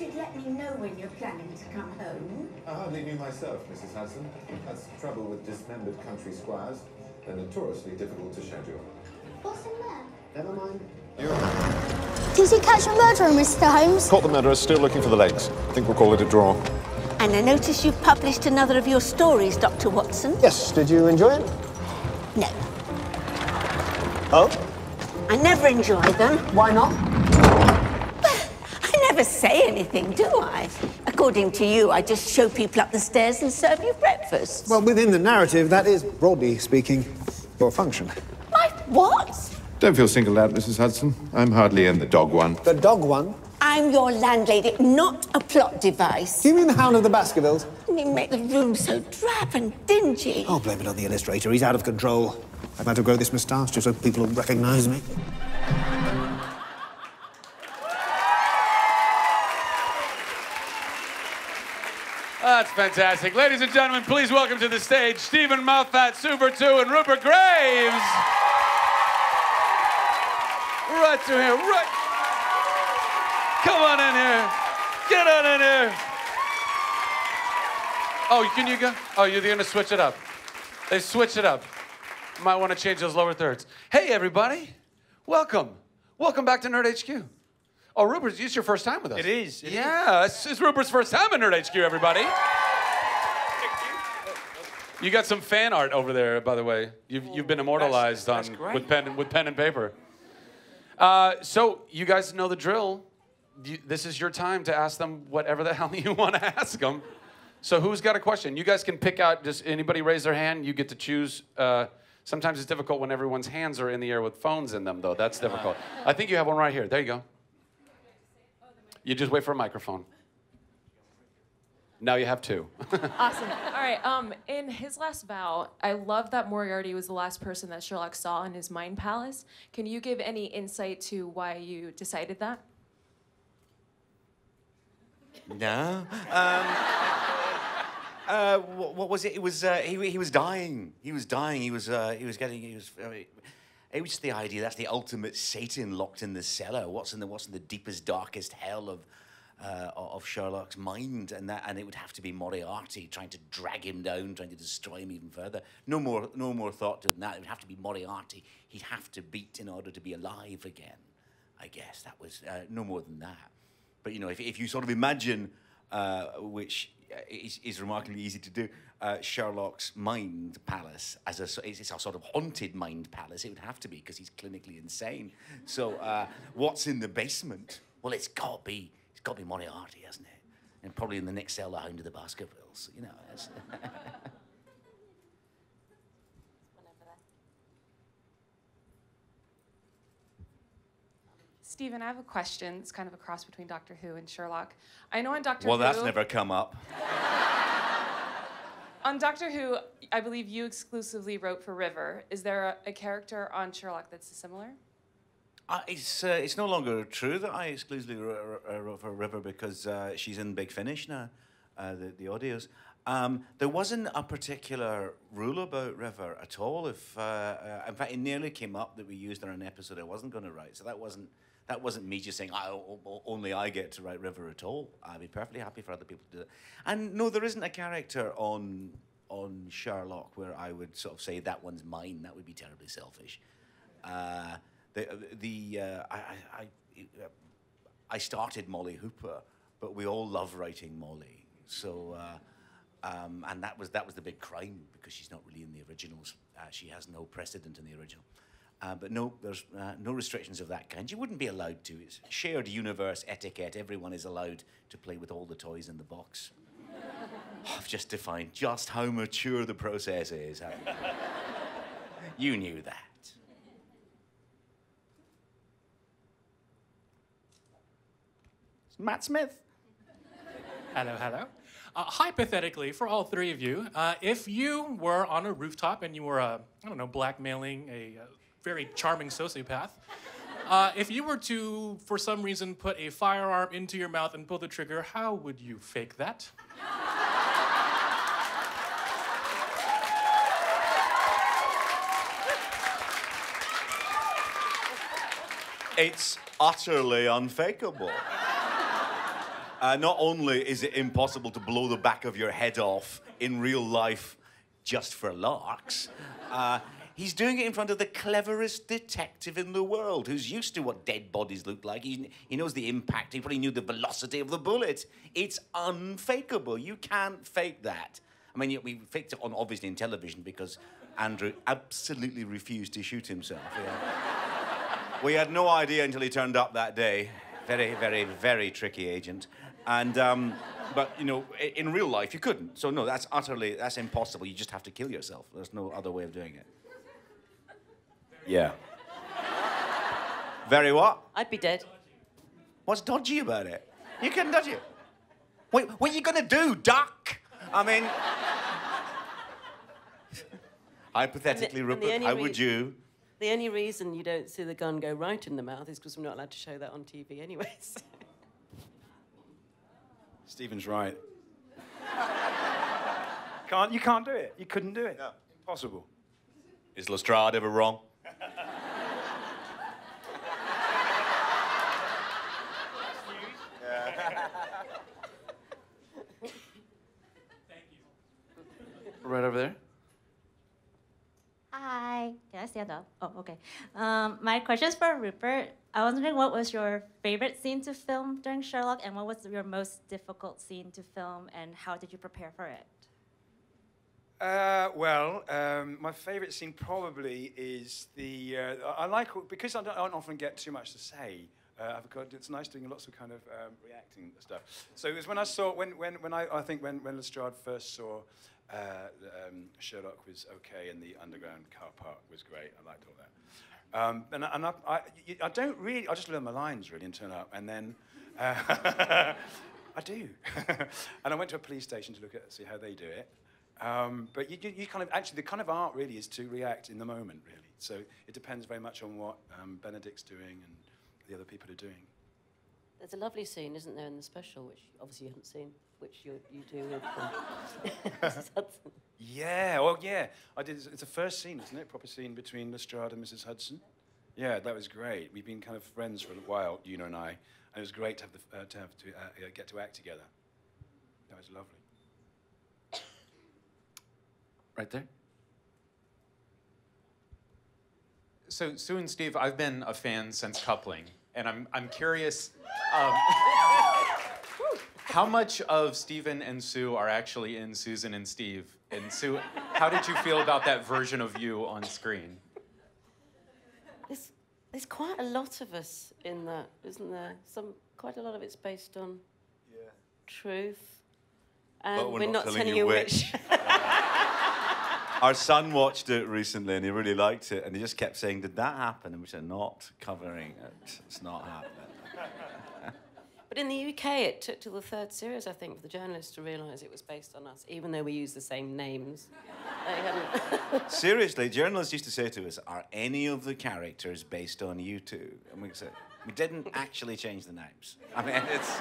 you'd let me know when you're planning to come home. I hardly knew myself, Mrs. Hudson. That's the trouble with dismembered country squires. They're notoriously difficult to schedule. What's in there? Never mind. Did you catch a murderer, Mr. Holmes? Caught the murderer, still looking for the legs. I think we'll call it a draw. And I notice you've published another of your stories, Dr. Watson. Yes, did you enjoy it? No. Oh? I never enjoy them. Why not? Well, I never say anything, do I? According to you, I just show people up the stairs and serve you breakfast. Well, within the narrative, that is, broadly speaking, your function. My what? Don't feel singled out, Mrs. Hudson. I'm hardly in the dog one. The dog one? I'm your landlady, not a plot device. Do you mean the Hound of the Baskervilles? You make the room so drab and dingy. I'll blame it on the illustrator. He's out of control. I've had to grow this moustache just so people will recognise me. That's fantastic. Ladies and gentlemen, please welcome to the stage Steven Moffat, Super 2, and Rupert Graves. Right through here, right. Come on in here. Get on in here. Oh, can you go? Oh, you're going to switch it up. They switch it up. Might want to change those lower thirds. Hey, everybody. Welcome. Welcome back to Nerd HQ. Oh, Rupert, it's your first time with us. It is. Yeah, it's Rupert's first time at Nerd HQ, everybody. You got some fan art over there, by the way. You've been immortalized on with pen and paper. So you guys know the drill. This is your time to ask them whatever the hell you want to ask them. So who's got a question? You guys can pick out, just anybody raise their hand, you get to choose. Sometimes it's difficult when everyone's hands are in the air with phones in them, though. That's difficult. I think you have one right here. There you go. You just wait for a microphone. Now you have two. Awesome. All right. In His Last Vow, I love that Moriarty was the last person that Sherlock saw in his mind palace. Can you give any insight to why you decided that? No. What was it? It was he was dying. He was dying. It was the idea that's the ultimate Satan locked in the cellar. What's in the deepest, darkest hell of Sherlock's mind? And it would have to be Moriarty trying to drag him down, trying to destroy him even further. No more thought than that. It would have to be Moriarty. He'd have to beat in order to be alive again. I guess that was no more than that. But you know, if you sort of imagine, which is remarkably easy to do, Sherlock's mind palace as it's a sort of haunted mind palace. It would have to be because he's clinically insane. So what's in the basement? Well, it's got to be Moriarty, hasn't it? And probably in the next cell, the Hound of the Baskervilles. You know. That's Stephen, I have a question. It's kind of a cross between Doctor Who and Sherlock. I know on Doctor Who... Well, that's never come up. On Doctor Who, I believe you exclusively wrote for River. Is there a character on Sherlock that's similar? It's no longer true that I exclusively wrote for River because she's in Big Finish now, the audios. There wasn't a particular rule about River at all. In fact, it nearly came up that we used her in an episode I wasn't going to write, so that wasn't... That wasn't me just saying, only I get to write River at all. I'd be perfectly happy for other people to do that. And no, there isn't a character on Sherlock where I would sort of say, that one's mine. That would be terribly selfish. I started Molly Hooper, but we all love writing Molly. So, and that was the big crime, because she's not really in the originals. She has no precedent in the original. But no, there's no restrictions of that kind. You wouldn't be allowed to. It's shared universe etiquette. Everyone is allowed to play with all the toys in the box. I've just defined just how mature the process is. You knew that. It's Matt Smith. Hello, hello. Hypothetically, for all three of you, if you were on a rooftop and you were, I don't know, blackmailing a very charming sociopath, if you were to, for some reason, put a firearm into your mouth and pull the trigger, how would you fake that? It's utterly unfakeable. Not only is it impossible to blow the back of your head off in real life just for larks, he's doing it in front of the cleverest detective in the world, who's used to what dead bodies look like. He knows the impact. He probably knew the velocity of the bullet. It's unfakeable. You can't fake that. I mean, we faked it on, obviously, in television because Andrew absolutely refused to shoot himself. Yeah. We had no idea until he turned up that day. Very, very, very tricky agent. And, but, you know, in real life, you couldn't. So, no, that's impossible. You just have to kill yourself. There's no other way of doing it. Yeah. Very what? I'd be dead. What's dodgy about it? You couldn't dodge it. Wait, what are you going to do, duck? I mean... Hypothetically, Rupert, how would you... The only reason you don't see the gun go right in the mouth is because we're not allowed to show that on TV anyways. Stephen's right. You can't do it. You couldn't do it. No. Impossible. Is Lestrade ever wrong? Thank you. Right over there. Hi. Can I stand up? Oh, okay. My question's for Rupert. I was wondering, what was your favorite scene to film during Sherlock, and what was your most difficult scene to film, and how did you prepare for it? My favourite scene probably is the... because I don't often get too much to say, it's nice doing lots of kind of reacting stuff. So it was when I saw... I think when Lestrade first saw Sherlock was okay and the underground car park was great. I liked all that. I don't really... I just learn my lines, really, and turn up, and then... I do. And I went to a police station to look at see how they do it. But you kind of, actually, the kind of art really is to react in the moment, really. So it depends very much on what Benedict's doing and the other people are doing. There's a lovely scene, isn't there, in the special, which obviously you haven't seen, which you do with Mrs. Hudson. Yeah, well, yeah. It's the first scene, isn't it? Proper scene between Lestrade and Mrs. Hudson. Yeah, that was great. We've been kind of friends for a while, Una and I, and it was great to have get to act together. That was lovely. Right there. So, Sue and Steve, I've been a fan since Coupling, and I'm curious how much of Steven and Sue are actually in Susan and Steve? And Sue, how did you feel about that version of you on screen? There's quite a lot of us in that, isn't there? Quite a lot of it's based on truth. And but we're not telling you which. Our son watched it recently and he really liked it and he just kept saying, did that happen? And we said, not covering it. It's not happening. But in the UK, it took till the third series, I think, for the journalists to realise it was based on us, even though we used the same names. Seriously, journalists used to say to us, are any of the characters based on you two? And we said, we didn't actually change the names. I mean, it's...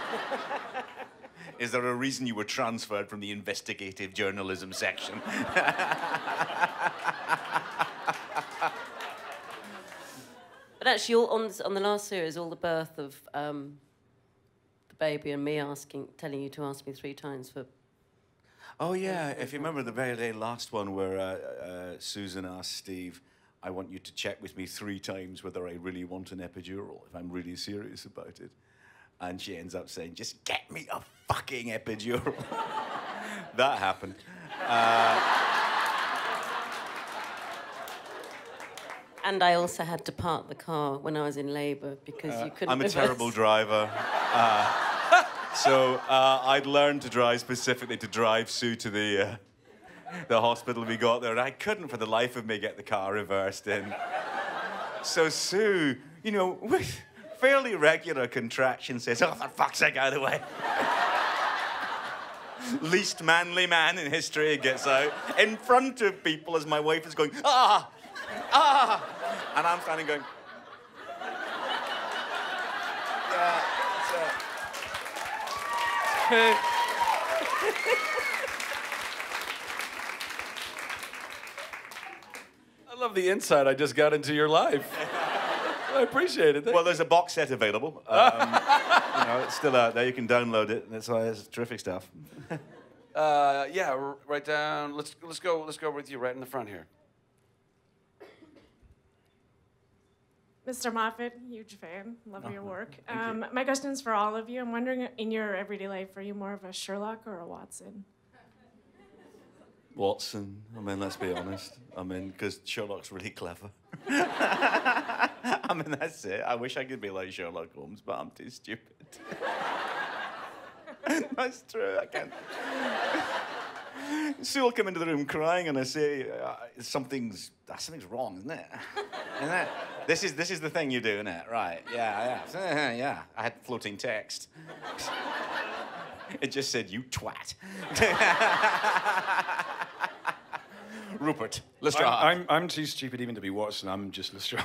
Is there a reason you were transferred from the investigative journalism section? But actually, on the last series, all the birth of the baby and me telling you to ask me 3 times for... Oh, yeah. If you remember the very last one where Susan asked Steve, I want you to check with me 3 times whether I really want an epidural, if I'm really serious about it. And she ends up saying, just get me a fucking epidural. That happened. And I also had to park the car when I was in labour because you couldn't... I'm a terrible driver. So I'd learned to drive specifically to drive Sue to the hospital we got there. And I couldn't for the life of me get the car reversed in. So Sue, you know... fairly regular contraction says, oh, for fuck's sake, out of the way. Least manly man in history gets out in front of people as my wife is going, ah, ah. And I'm standing going... Yeah, I love the insight I just got into your life. I appreciate it. Well, there's a box set available. know, it's still out there. You can download it. It's terrific stuff. Yeah, right down. Let's go with you right in the front here. Mr. Moffat, huge fan. Love your work. My question's for all of you. I'm wondering, in your everyday life, are you more of a Sherlock or a Watson? Watson. I mean, let's be honest. I mean, because Sherlock's really clever. I mean, that's it. I wish I could be like Sherlock Holmes, but I'm too stupid. That's true. I can't. Sue will come into the room crying, and I say, something's wrong, isn't it? This is the thing you do, isn't it? Right? Yeah. I had floating text. It just said, "You twat." Rupert, Lestrade. I'm too stupid even to be Watson. I'm just Lestrade.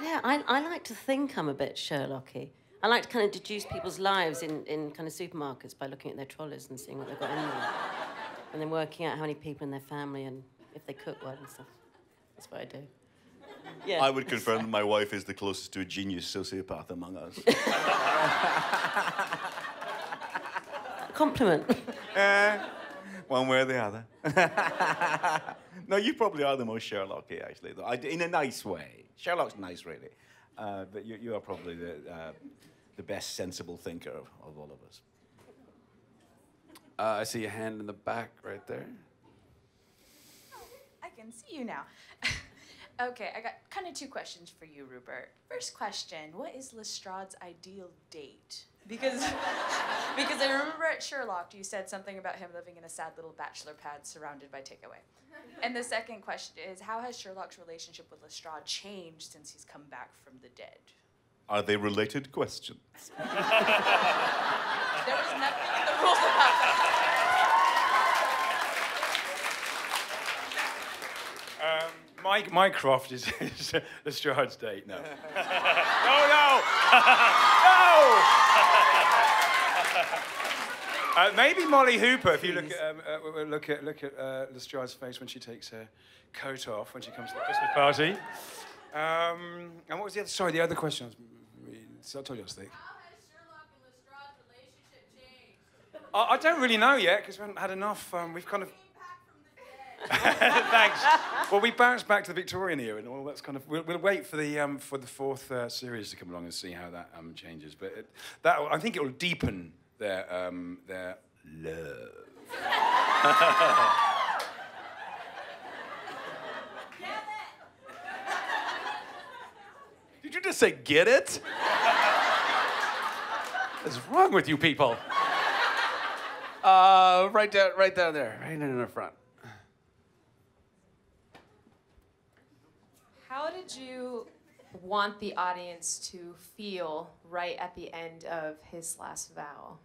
Yeah, I like to think I'm a bit Sherlocky. I like to kind of deduce people's lives in kind of supermarkets by looking at their trolleys and seeing what they've got in there. And then working out how many people in their family and if they cook well and stuff. That's what I do. Yeah. I would confirm that my wife is the closest to a genius sociopath among us. Compliment. One way or the other. No, you probably are the most Sherlocky, actually, though. In a nice way. Sherlock's nice, really. But you are probably the best sensible thinker of all of us. I see a hand in the back right there. Oh, I can see you now. Okay, I got kind of two questions for you, Rupert. First question, what is Lestrade's ideal date? Because I remember at Sherlock, you said something about him living in a sad little bachelor pad surrounded by takeaway. And the second question is, how has Sherlock's relationship with Lestrade changed since he's come back from the dead? Are they related questions? There was nothing in the rules about that. Mycroft is Lestrade's date, no. Oh, no! No! Maybe Molly Hooper, if you look at Lestrade's face when she takes her coat off when she comes to the Christmas party. And what was the other? Sorry, the other question. I told you I was thick. How has Sherlock and Lestrade's relationship changed? I don't really know yet because we haven't had enough. We've kind of. We came back from the dead. Thanks. Well, we bounced back to the Victorian era and all that's kind of. We'll wait for the fourth series to come along and see how that changes. But I think it will deepen. Their love. Did you just say get it? What's wrong with you people? Right down there, right in the front. How did you want the audience to feel right at the end of His Last Vow?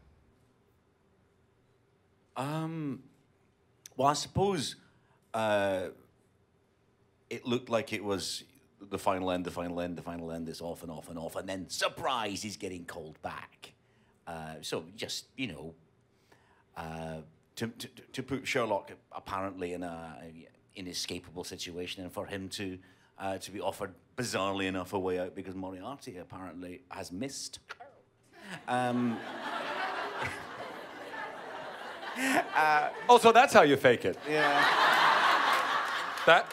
Well, I suppose it looked like it was the final end, the final end, the final end. It's off and off and off, and then surprise, he's getting called back. So just you know, to put Sherlock apparently in an inescapable situation, and for him to be offered bizarrely enough a way out because Moriarty apparently has missed. So that's how you fake it. Yeah. That?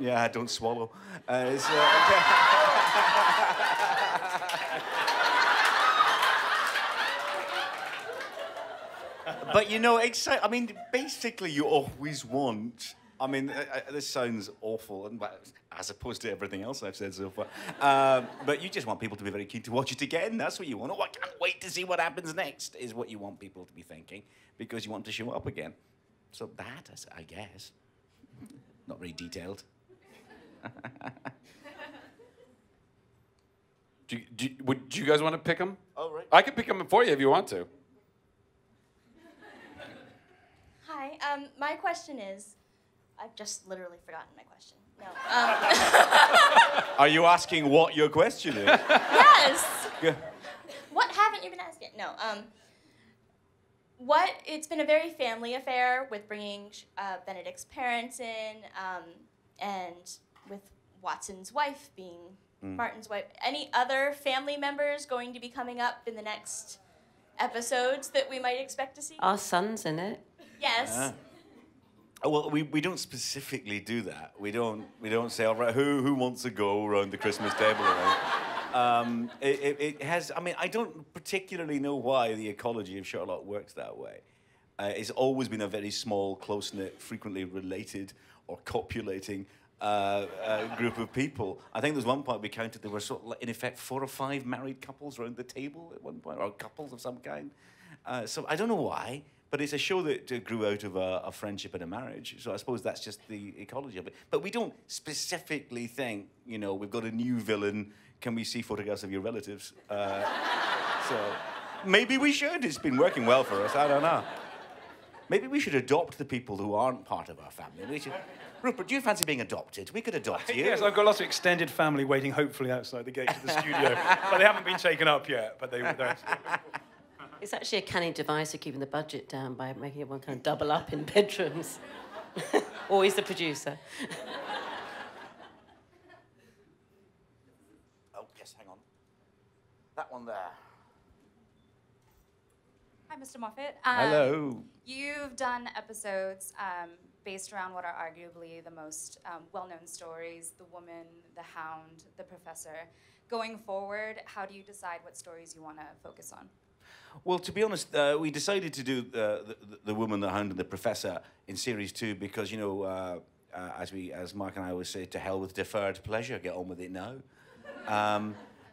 Yeah, don't swallow. But you know, I mean, basically, you always want. I mean, this sounds awful, as opposed to everything else I've said so far. But you just want people to be very keen to watch it again. That's what you want. Oh, I can't wait to see what happens next, is what you want people to be thinking, because you want to show up again. So that, I guess. Not very detailed. Do you guys want to pick them? Oh, right. I can pick them for you if you want to. Hi, my question is, I've just literally forgotten my question. No. Are you asking what your question is? Yes. Yeah. What haven't you been asked yet? No. It's been a very family affair with bringing Benedict's parents in and with Watson's wife being Martin's wife. Any other family members going to be coming up in the next episodes that we might expect to see? Our son's in it. Yes. Well, we don't specifically do that. We don't say, all right, who wants to go around the Christmas table? It has. I mean, I don't particularly know why the ecology of Sherlock works that way. It's always been a very small, close-knit, frequently related or copulating group of people. I think there's one point we counted there were sort of, in effect, 4 or 5 married couples around the table at one point, or couples of some kind. So I don't know why. But it's a show that grew out of a friendship and a marriage. So I suppose that's just the ecology of it. But we don't specifically think, you know, we've got a new villain. Can we see photographs of your relatives? So maybe we should. It's been working well for us. I don't know. Maybe we should adopt the people who aren't part of our family. We should... Rupert, do you fancy being adopted? We could adopt you. Yes, I've got lots of extended family waiting, hopefully, outside the gate of the studio. But they haven't been taken up yet. But they don't. It's actually a canny device of keeping the budget down by making everyone kind of double up in bedrooms. Always the producer. Oh, yes, hang on. That one there. Hi, Mr. Moffat. Hello. You've done episodes based around what are arguably the most well-known stories, The Woman, The Hound, The Professor. Going forward, how do you decide what stories you want to focus on? Well, to be honest, we decided to do the Woman, the Hound, and the Professor in series 2 because, you know, as Mark and I always say, to hell with deferred pleasure, get on with it now.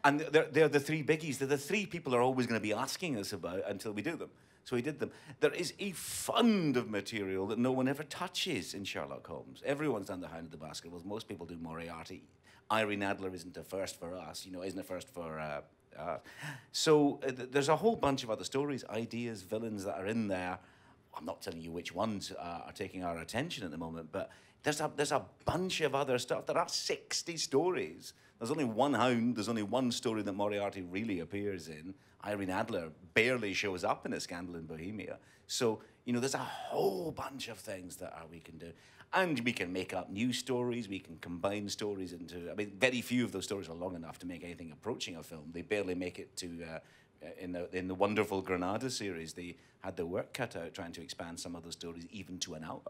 And they're the 3 biggies. They're the 3 people are always going to be asking us about until we do them. So we did them. There is a fund of material that no one ever touches in Sherlock Holmes. Everyone's done the Hound of the Baskervilles. Most people do Moriarty. Irene Adler isn't a first for us. You know, isn't a first for. There's a whole bunch of other stories, ideas, villains that are in there. I'm not telling you which ones are taking our attention at the moment, but there's a bunch of other stuff. There are 60 stories. There's only one Hound. There's only one story that Moriarty really appears in. Irene Adler barely shows up in A Scandal in Bohemia. So, you know, there's a whole bunch of things that we can do. And we can make up new stories, we can combine stories into... I mean, very few of those stories are long enough to make anything approaching a film. They barely make it to... in the wonderful Granada series, they had their work cut out trying to expand some of those stories even to an hour.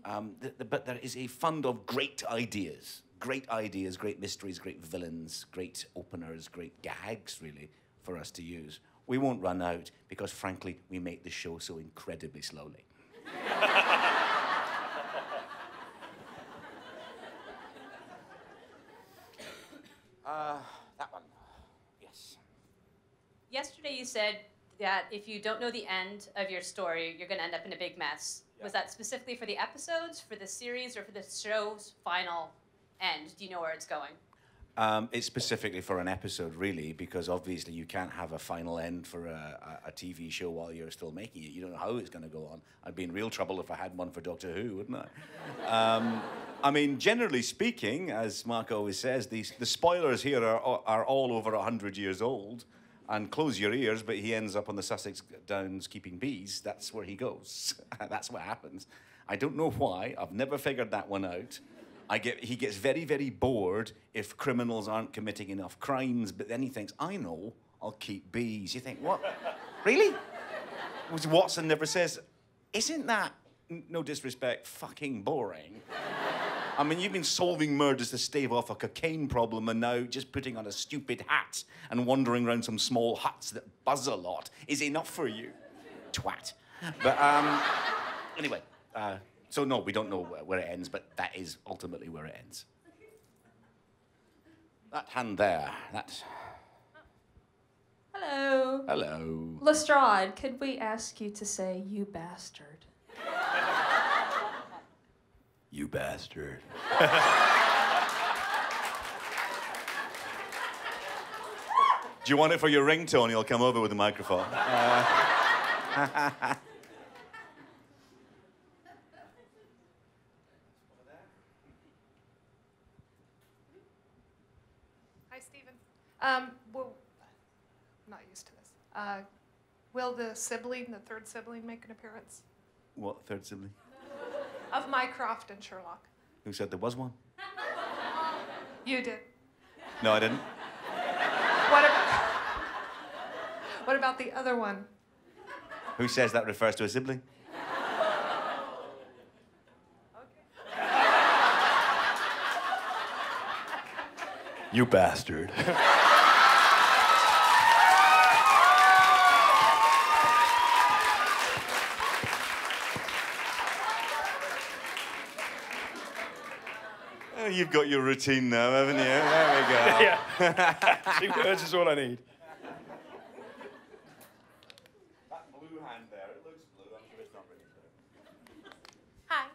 But there is a fund of great ideas. Great ideas, great mysteries, great villains, great openers, great gags, really, for us to use. We won't run out because, frankly, we make the show so incredibly slowly. That one. Yes. Yesterday you said that if you don't know the end of your story, you're going to end up in a big mess. Yeah. Was that specifically for the episodes, for the series, or for the show's final end? Do you know where it's going? It's specifically for an episode, really, because obviously you can't have a final end for a TV show while you're still making it. You don't know how it's going to go on. I'd be in real trouble if I had one for Doctor Who, wouldn't I? I mean, generally speaking, as Mark always says, the spoilers here are all over 100 years old. And close your ears, but he ends up on the Sussex Downs keeping bees. That's where he goes. That's what happens. I don't know why. I've never figured that one out. He gets very, very bored if criminals aren't committing enough crimes, but then he thinks, I know, I'll keep bees. You think, what? Really? Watson never says, isn't that, no disrespect, fucking boring? I mean, you've been solving murders to stave off a cocaine problem and now just putting on a stupid hat and wandering around some small huts that buzz a lot is enough for you. Twat. But, anyway... So, no, we don't know where it ends, but that is ultimately where it ends. That hand there, that... Hello. Hello. Lestrade, could we ask you to say, you bastard? You bastard. Do you want it for your ringtone? You'll come over with a microphone. Well, I'm not used to this. Will the sibling, the third sibling, make an appearance? What third sibling? Of Mycroft and Sherlock. Who said there was one? You did. No, I didn't. What about the other one? Who says that refers to a sibling? Okay. You bastard. You've got your routine now, haven't you? There we go. Yeah. 2 words is all I need. That blue hand there, it looks blue. I'm sure it's not really blue. Hi.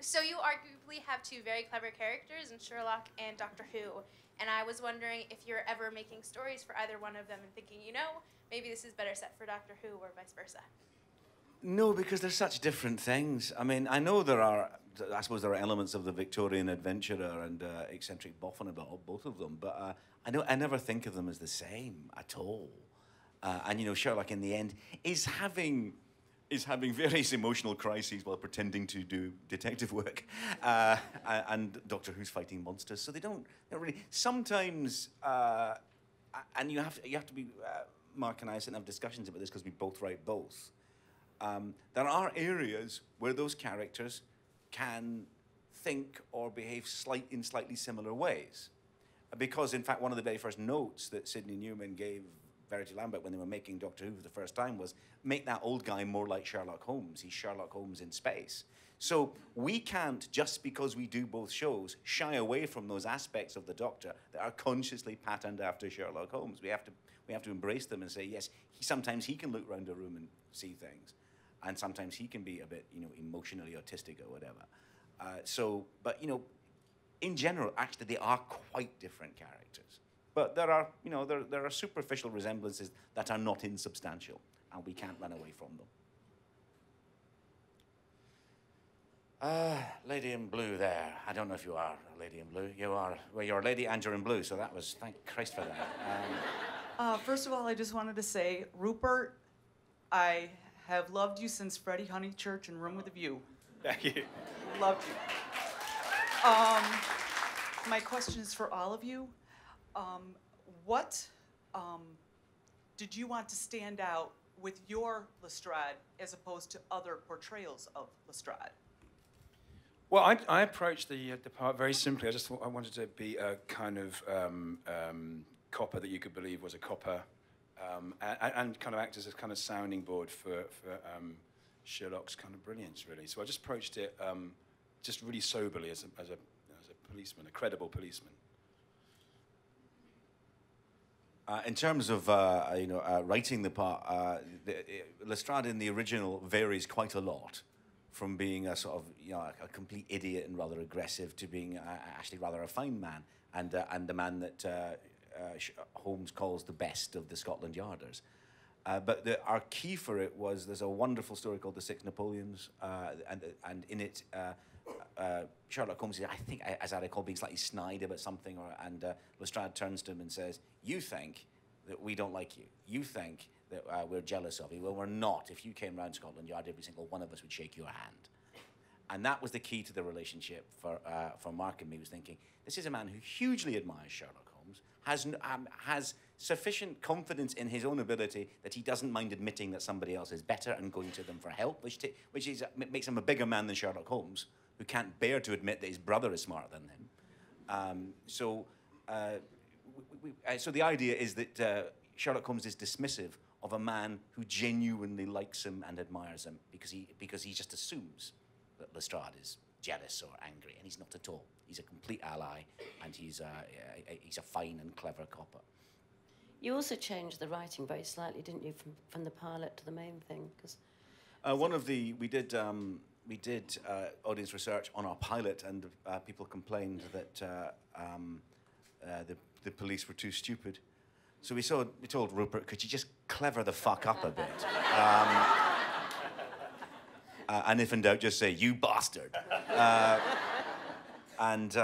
So you arguably have 2 very clever characters in Sherlock and Doctor Who, and I was wondering if you're ever making stories for either one of them and thinking, you know, maybe this is better set for Doctor Who or vice versa. No, because they're such different things. I mean, I know there are, I suppose there are elements of the Victorian adventurer and eccentric boffin about both of them, but I never think of them as the same at all. And you know, Sherlock in the end is having various emotional crises while pretending to do detective work, and Doctor Who's fighting monsters. So they don't really. Sometimes, and you have to be. Mark and I sit and have discussions about this because we both write both. There are areas where those characters can think or behave in slightly similar ways. Because, in fact, one of the very first notes that Sidney Newman gave Verity Lambert when they were making Doctor Who for the first time was, make that old guy more like Sherlock Holmes. He's Sherlock Holmes in space. So we can't, just because we do both shows, shy away from those aspects of the Doctor that are consciously patterned after Sherlock Holmes. We have to embrace them and say, yes, sometimes he can look around a room and see things. And sometimes he can be a bit, you know, emotionally autistic or whatever. But you know, in general, actually, they are quite different characters. But there are, you know, there are superficial resemblances that are not insubstantial, and we can't run away from them. Lady in blue there. I don't know if you are a lady in blue. You are, well, you're a lady and you're in blue, so that was, thank Christ for that. First of all, I just wanted to say, Rupert, I have loved you since Freddie Honeychurch and Room with a View. Thank you. Loved you. My question is for all of you. What did you want to stand out with your Lestrade as opposed to other portrayals of Lestrade? Well, I approached the part very simply. I just thought I wanted to be a kind of copper that you could believe was a copper. And kind of act as a kind of sounding board for Sherlock's kind of brilliance, really. So I just approached it just really soberly as a policeman, a credible policeman. In terms of you know, writing the part, Lestrade in the original varies quite a lot, from being a sort of, you know, a complete idiot and rather aggressive to being actually rather a fine man and the man that. Holmes calls the best of the Scotland Yarders. But our key for it was, there's a wonderful story called The Six Napoleons, and in it, Sherlock Holmes is, I think, as I recall, being slightly snide about something, and Lestrade turns to him and says, you think that we don't like you. You think that we're jealous of you. Well, we're not. If you came round Scotland Yard, every single one of us would shake your hand. And that was the key to the relationship for Mark and me, was thinking, this is a man who hugely admires Sherlock, has sufficient confidence in his own ability that he doesn't mind admitting that somebody else is better and going to them for help, which makes him a bigger man than Sherlock Holmes, who can't bear to admit that his brother is smarter than him. So the idea is that Sherlock Holmes is dismissive of a man who genuinely likes him and admires him, because he just assumes that Lestrade is jealous or angry, and he's not at all. He's a complete ally, and he's a fine and clever copper. You also changed the writing very slightly, didn't you, from the pilot to the main thing? Because we did audience research on our pilot, and people complained that the police were too stupid. So we told Rupert, could you just clever the fuck up a bit? And if in doubt, just say, you bastard. And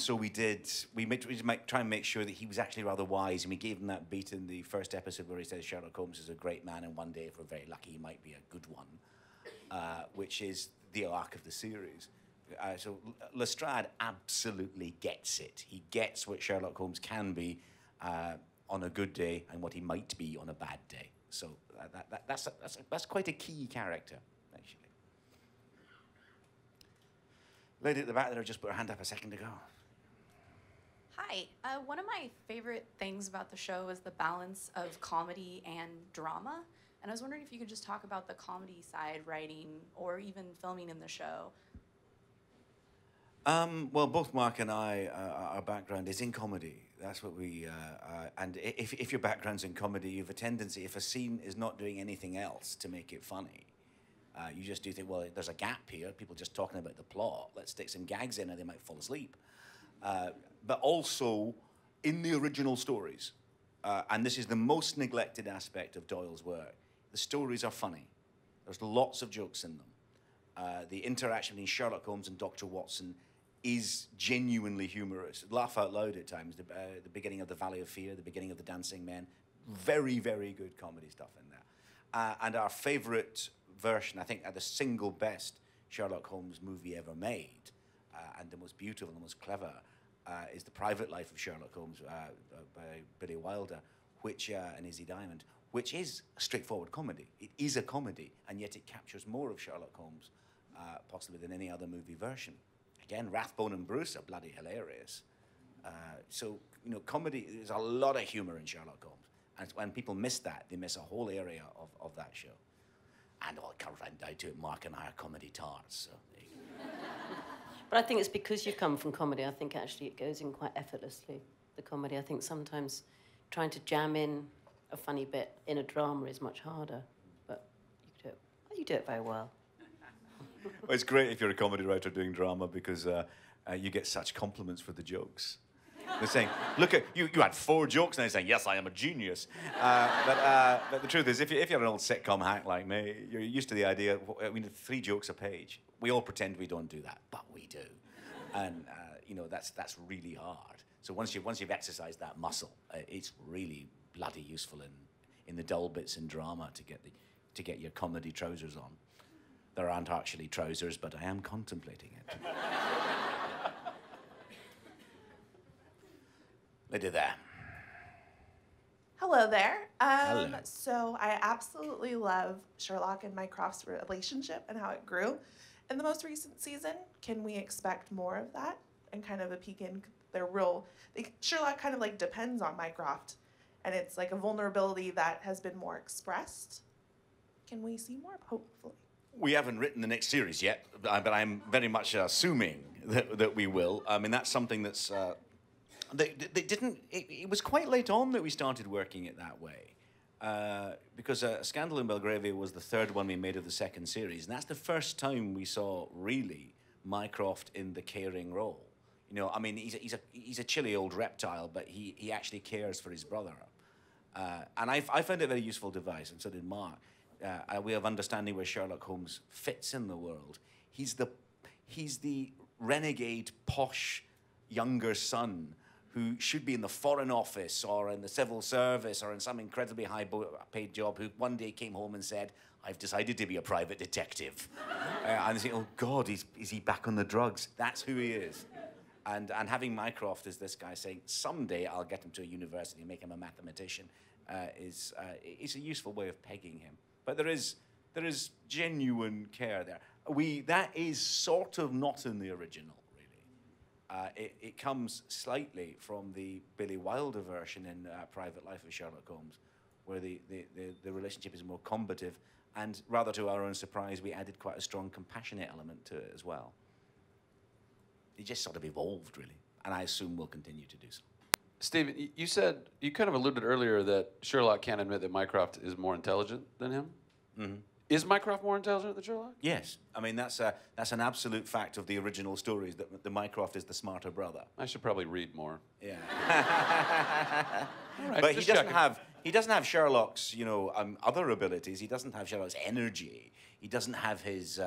so we did. We might try and make sure that he was actually rather wise, and we gave him that beat in the first episode where he says Sherlock Holmes is a great man, and one day, if we're very lucky, he might be a good one, which is the arc of the series. So Lestrade absolutely gets it. He gets what Sherlock Holmes can be on a good day and what he might be on a bad day. So that's quite a key character, actually. Lady at the back there just put her hand up a second ago. Hi. One of my favorite things about the show is the balance of comedy and drama. And I was wondering if you could just talk about the comedy side, writing, or even filming in the show. Well, both Mark and I, our background is in comedy. That's what we... and if your background's in comedy, you have a tendency, if a scene is not doing anything else, to make it funny. You just do think, well, there's a gap here. People just talking about the plot. Let's stick some gags in or they might fall asleep. But also in the original stories. And this is the most neglected aspect of Doyle's work. The stories are funny. There's lots of jokes in them. The interaction between Sherlock Holmes and Dr. Watson is genuinely humorous. Laugh out loud at times. The beginning of The Valley of Fear, the beginning of The Dancing Men. Very, very good comedy stuff in there. And our favorite version, I think, the single best Sherlock Holmes movie ever made, and the most beautiful and the most clever, is The Private Life of Sherlock Holmes by Billy Wilder, which and Izzy Diamond, which is a straightforward comedy. It is a comedy, and yet it captures more of Sherlock Holmes, possibly than any other movie version. Again, Rathbone and Bruce are bloody hilarious. So, you know, comedy, there's a lot of humor in Sherlock Holmes. And when people miss that, they miss a whole area of that show. And all comes down to it, Mark and I are comedy tarts, so there you go. But I think it's because you've come from comedy. I think actually it goes in quite effortlessly, the comedy. I think sometimes trying to jam in a funny bit in a drama is much harder, but you do it very well. Well, it's great if you're a comedy writer doing drama because you get such compliments for the jokes. They're saying, look, you had 4 jokes, and they're saying, yes, I am a genius. But the truth is, if you're an old sitcom hack like me, you're used to the idea, I mean, 3 jokes a page. We all pretend we don't do that, but we do. And, you know, that's really hard. So once you've exercised that muscle, it's really bloody useful in the dull bits in drama to get your comedy trousers on. There aren't actually trousers, but I am contemplating it. Lady there. Hello there. Hello. So I absolutely love Sherlock and Mycroft's relationship and how it grew. In the most recent season, can we expect more of that and kind of a peek in their role? Sherlock kind of like depends on Mycroft, and it's like a vulnerability that has been more expressed. Can we see more, hopefully? We haven't written the next series yet, but I'm very much assuming that we will. I mean, that's something that's... They didn't. It was quite late on that we started working it that way, because A Scandal in Belgravia was the 3rd one we made of the 2nd series, and that's the first time we saw really Mycroft in the caring role. You know, I mean, he's a chilly old reptile, but he actually cares for his brother, and I found it a very useful device, and so did Mark. A way of understanding where Sherlock Holmes fits in the world. He's the renegade posh younger son who should be in the Foreign Office or in the Civil Service or in some incredibly high-paid job, who one day came home and said, I've decided to be a private detective. And saying, oh, God, is he back on the drugs? That's who he is. And having Mycroft as this guy saying, someday I'll get him to a university and make him a mathematician, is a useful way of pegging him. But there is genuine care there. That is sort of not in the original. It comes slightly from the Billy Wilder version in Private Life of Sherlock Holmes, where the relationship is more combative, and rather to our own surprise, we added quite a strong compassionate element to it as well. It just sort of evolved, really, and I assume we'll continue to do so. Steven, you said, you kind of alluded earlier that Sherlock can't admit that Mycroft is more intelligent than him. Mm-hmm. Is Mycroft more intelligent than Sherlock? Yes. I mean, that's an absolute fact of the original stories, that the Mycroft is the smarter brother. I should probably read more. Yeah. Right, but he doesn't have Sherlock's, you know, other abilities. He doesn't have Sherlock's energy. He doesn't have his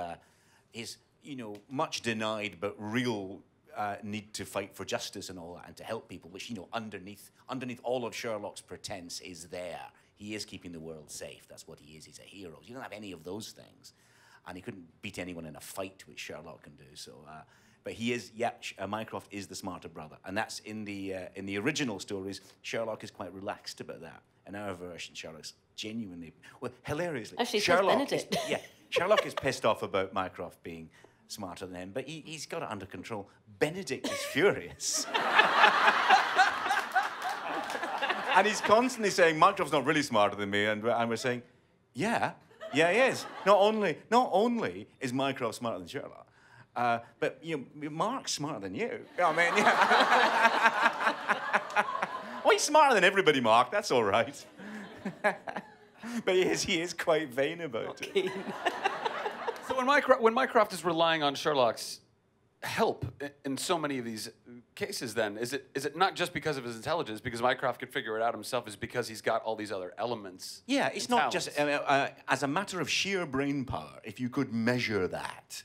you know, much denied but real need to fight for justice and all that, and to help people, which, you know, underneath all of Sherlock's pretense is there. He is keeping the world safe. That's what he is. He's a hero. You don't have any of those things. and he couldn't beat anyone in a fight, which Sherlock can do. So, but he is, Mycroft is the smarter brother, and that's in the original stories. Sherlock is quite relaxed about that. In our version, Sherlock's genuinely, well, hilariously. Actually, Sherlock is, Sherlock is pissed off about Mycroft being smarter than him, but he's got it under control. Benedict is furious. And he's constantly saying, Mycroft's not really smarter than me, and we're saying, yeah, he is. Not only is Mycroft smarter than Sherlock, but you know, Mark's smarter than you. I mean, well, he's smarter than everybody, Mark. That's all right. But he is quite vain about it. So when Mycroft is relying on Sherlock's help in so many of these cases, then is it not just because of his intelligence? Because Mycroft could figure it out himself, is because he's got all these other elements. Yeah, it's not talents. Just as a matter of sheer brain power. If you could measure that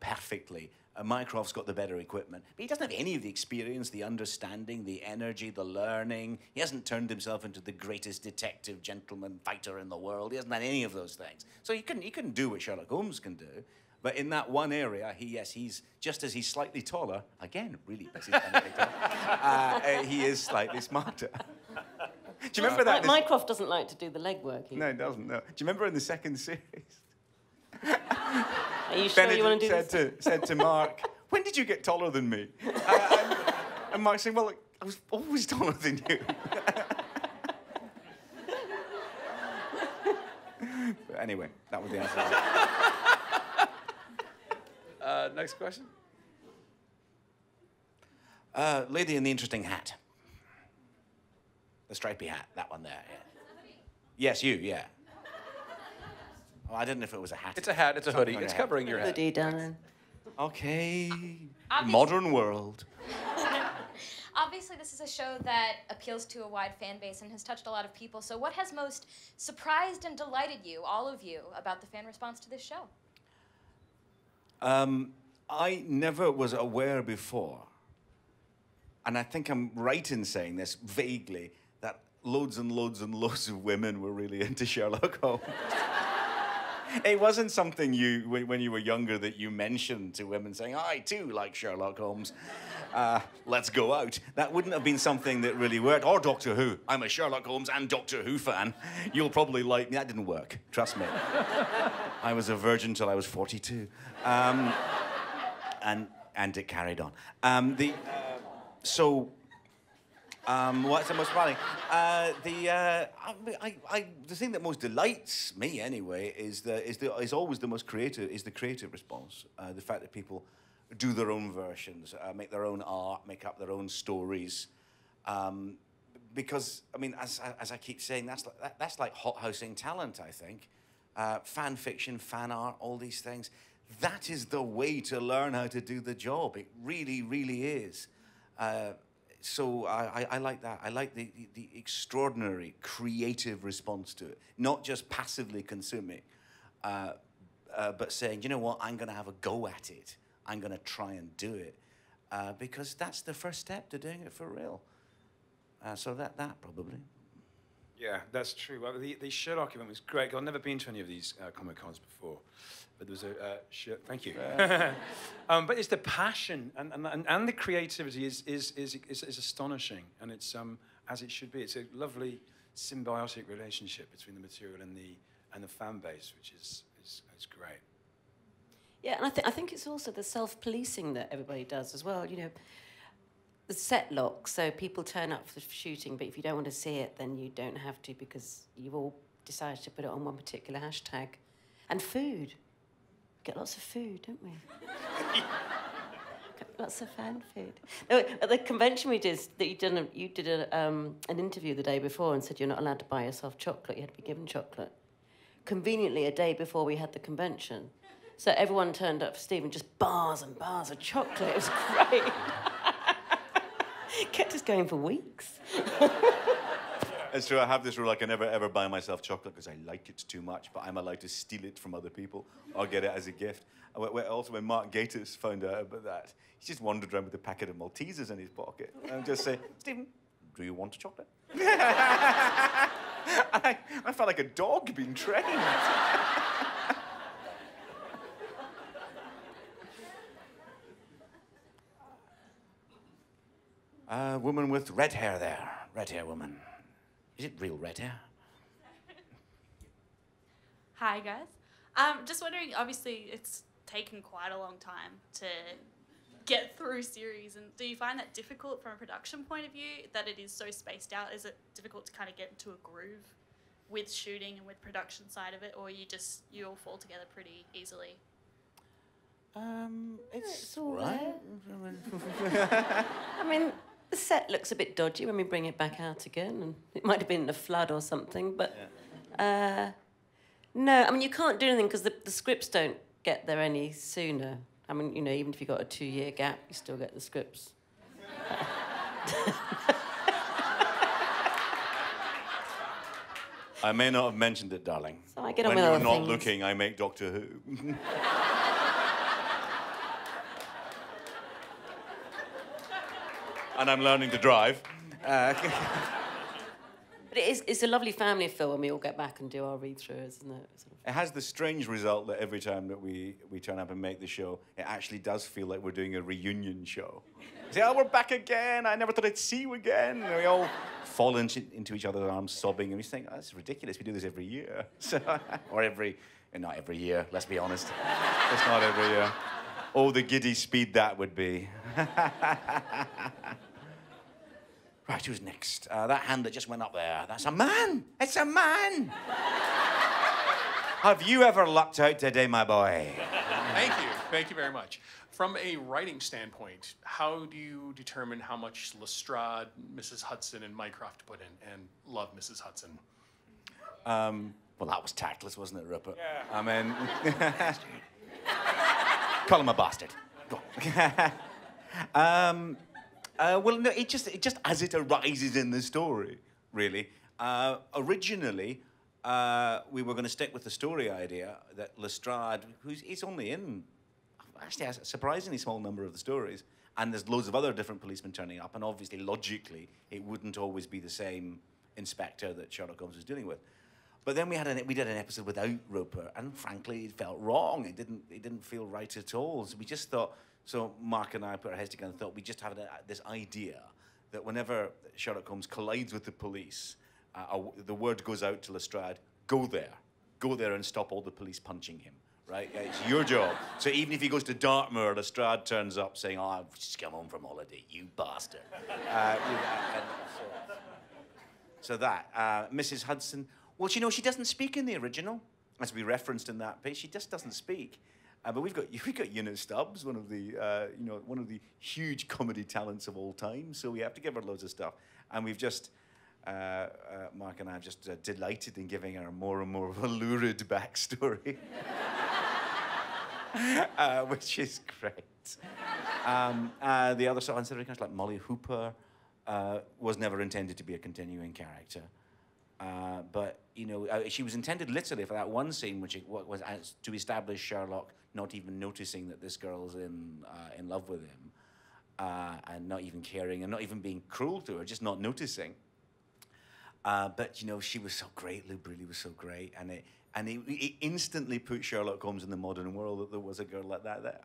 perfectly, Mycroft's got the better equipment, but he doesn't have any of the experience, the understanding, the energy, the learning. He hasn't turned himself into the greatest detective, gentleman, fighter in the world. He hasn't done any of those things, so he couldn't do what Sherlock Holmes can do. But in that one area, he's just as he's slightly taller, again, really pisses Benedict off, he is slightly smarter. Do you remember that? Mycroft doesn't like to do the legwork. No, he doesn't, no. Do you remember in the second series? Are you sure Benedict you want to do this? Said to Mark, when did you get taller than me? And Mark said, well, look, I was always taller than you. But anyway, that was the answer. Next question. Lady in the interesting hat. The stripy hat, that one there, yeah. Yes, you, yeah. Well, I didn't know if it was a hat. It's a hat, it's a hoodie. It's covering your head. Hoodie, darling. Okay. Modern world. Obviously, this is a show that appeals to a wide fan base and has touched a lot of people. So what has most surprised and delighted you, all of you, about the fan response to this show? I never was aware before, and I think I'm right in saying this vaguely, that loads and loads and loads of women were really into Sherlock Holmes. It wasn't something when you were younger that you mentioned to women saying, I too like Sherlock Holmes, let's go out. That wouldn't have been something that really worked. Or Doctor Who. I'm a Sherlock Holmes and Doctor Who fan. You'll probably like me. That didn't work, trust me. I was a virgin till I was 42. And it carried on. What's the most funny? The thing that most delights me anyway is always the creative response. The fact that people do their own versions, make their own art, make up their own stories, because I mean, as I keep saying, that's like hothousing talent. I think fan fiction, fan art, all these things. That is the way to learn how to do the job. It really, really is. So I like that. I like the extraordinary creative response to it. Not just passively consuming, but saying, you know what, I'm going to have a go at it. I'm going to try and do it. Because that's the first step to doing it for real. So that probably. Yeah, that's true. Well, the Sherlock event was great. I've never been to any of these Comic-Cons before. But there was a thank you. Yeah. But it's the passion and the creativity is astonishing, and it's as it should be. It's a lovely symbiotic relationship between the material and the fan base, which is great. Yeah, and I think it's also the self-policing that everybody does as well. You know, the set lock. So people turn up for shooting, but if you don't want to see it, then you don't have to because you've all decided to put it on one particular hashtag. And food. Get lots of food, don't we? Get lots of fan food. No, at the convention we did, you did an interview the day before and said you're not allowed to buy yourself chocolate. You had to be given chocolate. Conveniently, a day before we had the convention, so everyone turned up for Stephen, just bars and bars of chocolate. It was great. Kept us going for weeks. It's true, I have this rule, I can never, ever buy myself chocolate because I like it too much, but I'm allowed to steal it from other people or get it as a gift. Also, when Mark Gatiss found out about that, he just wandered around with a packet of Maltesers in his pocket and just say, Stephen, do you want chocolate? I felt like a dog being trained. A woman with red hair there. Red hair woman. Is it real red hair? Hi, guys. Just wondering, obviously, it's taken quite a long time to get through series, and do you find that difficult from a production point of view, that it is so spaced out? Is it difficult to kind of get into a groove with shooting and with production side of it, or you all fall together pretty easily? It's all right. I mean, the set looks a bit dodgy when we bring it back out again, and it might have been in a flood or something, but yeah. No, I mean, you can't do anything because the scripts don't get there any sooner. I mean, you know, even if you've got a 2-year gap, you still get the scripts. I may not have mentioned it, darling. So I get on with other things. When you're not looking, I make Doctor Who. And I'm learning to drive. But it's a lovely family film when we all get back and do our read-throughs, isn't it? Sort of. It has the strange result that every time that we turn up and make the show, it actually does feel like we're doing a reunion show. You say, oh, we're back again. I never thought I'd see you again. And we all fall into each other's arms sobbing, and we think, oh, this is ridiculous. We do this every year. So, or not every year, let's be honest. It's not every year. Oh, the giddy speed that would be. Right, who's next? That hand that just went up there. That's a man! It's a man! Have you ever lucked out today, my boy? Thank you. Thank you very much. From a writing standpoint, how do you determine how much Lestrade, Mrs. Hudson, and Mycroft put in? And love Mrs. Hudson. Well, that was tactless, wasn't it, Rupert? Yeah. I mean... Call him a bastard. Go on. Well, no, it just as it arises in the story, really. Originally, we were going to stick with the story idea that Lestrade, he's only in, actually, has a surprisingly small number of the stories, and there's loads of other different policemen turning up, and obviously, logically, it wouldn't always be the same inspector that Sherlock Holmes was dealing with. But then we did an episode without Roper, and frankly, it felt wrong. It didn't feel right at all. So we just thought. So Mark and I put our heads together and thought we just had this idea that whenever Sherlock Holmes collides with the police, the word goes out to Lestrade, go there and stop all the police punching him, right? Yeah, it's your job. So even if he goes to Dartmoor, Lestrade turns up saying, oh, I've just come home from holiday, you bastard. So that, Mrs. Hudson, well, you know, she doesn't speak in the original, as we referenced in that piece, she just doesn't speak. But we've got Una Stubbs, one of the huge comedy talents of all time. So we have to give her loads of stuff, and we've just Mark and I have just delighted in giving her more and more of a lurid backstory, which is great. The other sort of ancillary characters, like Molly Hooper, was never intended to be a continuing character. But, you know, she was intended literally for that one scene, which was to establish Sherlock not even noticing that this girl's in love with him, and not even caring, and not even being cruel to her, just not noticing. But, you know, she was so great, Lou Brealey was so great, and it instantly put Sherlock Holmes in the modern world that there was a girl like that there.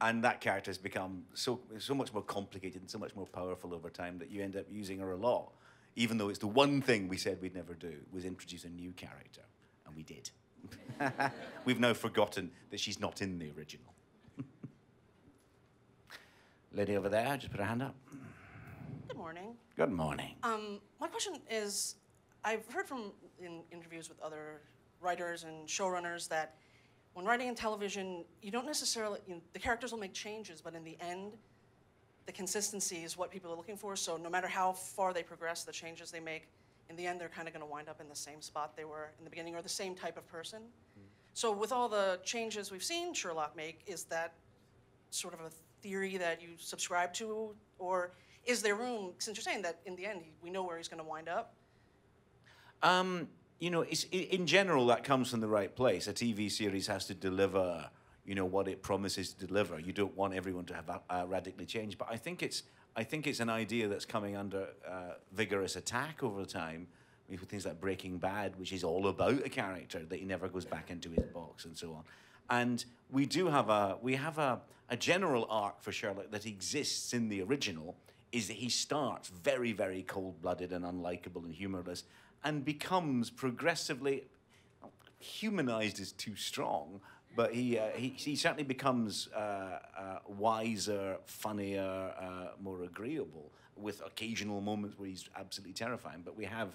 And that character has become so much more complicated and so much more powerful over time that you end up using her a lot. Even though it's the one thing we said we'd never do, was introduce a new character, and we did. We've now forgotten that she's not in the original. Lady over there, just put her hand up. Good morning. Good morning. My question is, I've heard from in interviews with other writers and showrunners that when writing in television, you don't necessarily, you know, the characters will make changes, but in the end, the consistency is what people are looking for, so no matter how far they progress, the changes they make, in the end, they're kind of going to wind up in the same spot they were in the beginning, or the same type of person. So with all the changes we've seen Sherlock make, is that sort of a theory that you subscribe to, or is there room, since you're saying that in the end, we know where he's going to wind up? You know, in general, that comes from the right place. A TV series has to deliver, you know, what it promises to deliver. You don't want everyone to have radically changed, but I think it's an idea that's coming under vigorous attack over time with things like Breaking Bad, which is all about a character that he never goes back into his box and so on. And we have a general arc for Sherlock that exists in the original. is that he starts very, very cold-blooded and unlikable and humorless and becomes progressively... humanized is too strong, but he certainly becomes wiser, funnier, more agreeable, with occasional moments where he's absolutely terrifying. But we have,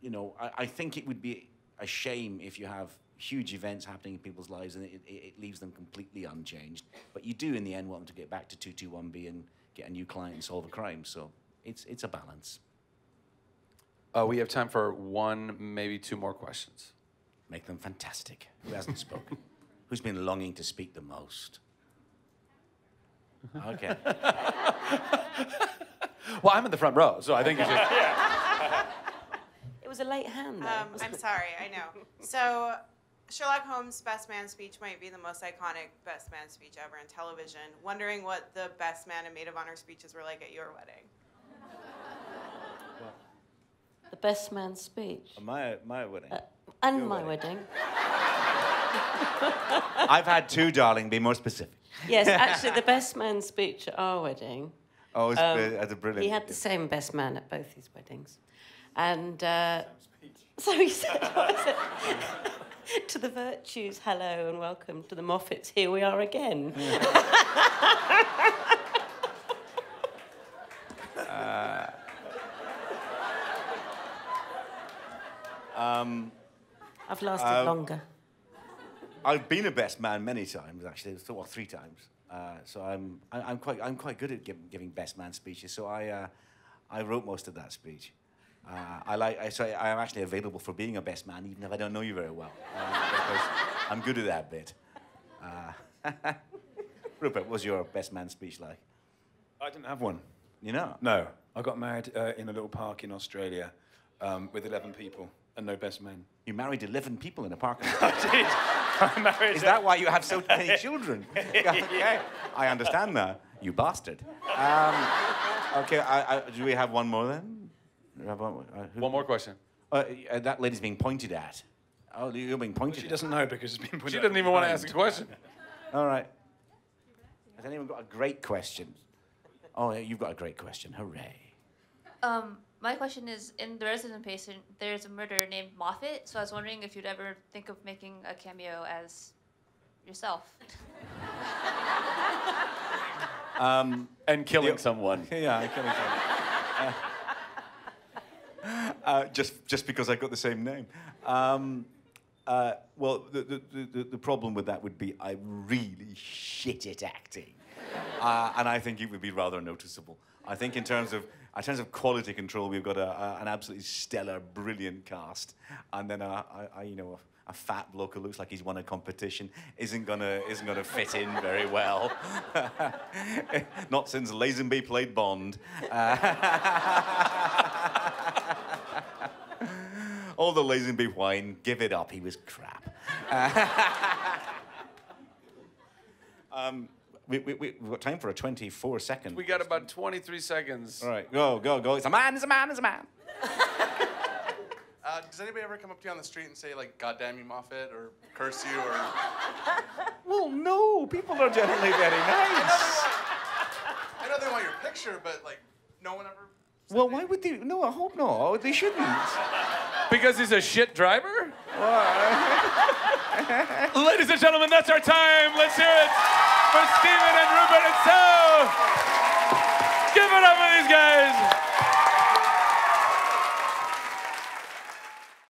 you know, I think it would be a shame if you have huge events happening in people's lives and it leaves them completely unchanged. But you do, in the end, want them to get back to 221B and get a new client and solve a crime. So it's a balance. We have time for one, maybe two more questions. Make them fantastic. Who hasn't spoken? Who's been longing to speak the most? Okay. Well, I'm in the front row, so I think you should. Yeah. It was a late hand, though. I'm sorry, I know. So Sherlock Holmes' best man speech might be the most iconic best man speech ever in television. Wondering what the best man and maid of honor speeches were like at your wedding. The best man's speech. My wedding. And your my wedding. I've had two, darling. Be more specific. Yes, actually, the best man's speech at our wedding. Oh, it was a brilliant. He had the same best man at both his weddings, and so he said, "To the virtues, hello and welcome. To the Moffats, here we are again." I've lasted longer. I've been a best man many times, actually, well, 3 times. So I'm quite good at giving best man speeches. So I wrote most of that speech. I am actually available for being a best man, even if I don't know you very well. Because I'm good at that bit. Rupert, what was your best man speech like? I didn't have one. You know? No, I got married in a little park in Australia with 11 people. And no best men. You married 11 people in a park. I did. I married. Is that why you have so many children? Okay. I understand now. You bastard. Okay. Do we have one more then? One more question. That lady's being pointed at. Oh, you're being pointed. Well, she doesn't know because it's been pointed. She doesn't even want to ask a question. All right. Has anyone got a great question? Oh, you've got a great question. Hooray. My question is, in The Resident Patient, there's a murderer named Moffat, so I was wondering if you'd ever think of making a cameo as yourself. And killing someone. Yeah, killing someone. Just because I got the same name. Well, the problem with that would be I'm really shit at acting. And I think it would be rather noticeable. I think in terms of quality control, we've got an absolutely stellar, brilliant cast, and then a fat bloke who looks like he's won a competition isn't gonna fit in very well. Not since Lazenby played Bond. All the Lazenby wine, give it up. He was crap. We've got time for a 24-second. We got question. About 23 seconds. All right, go, go, go. It's a man, it's a man, it's a man. Does anybody ever come up to you on the street and say, like, God damn you, Moffat, or curse you, or... Well, no, people are generally very nice. I know they want your picture, but, like, no one ever... Well, why would they... No, I hope not. They shouldn't. Because he's a shit driver? Ladies and gentlemen, that's our time. Let's hear it. For Steven and Rupert and Sal.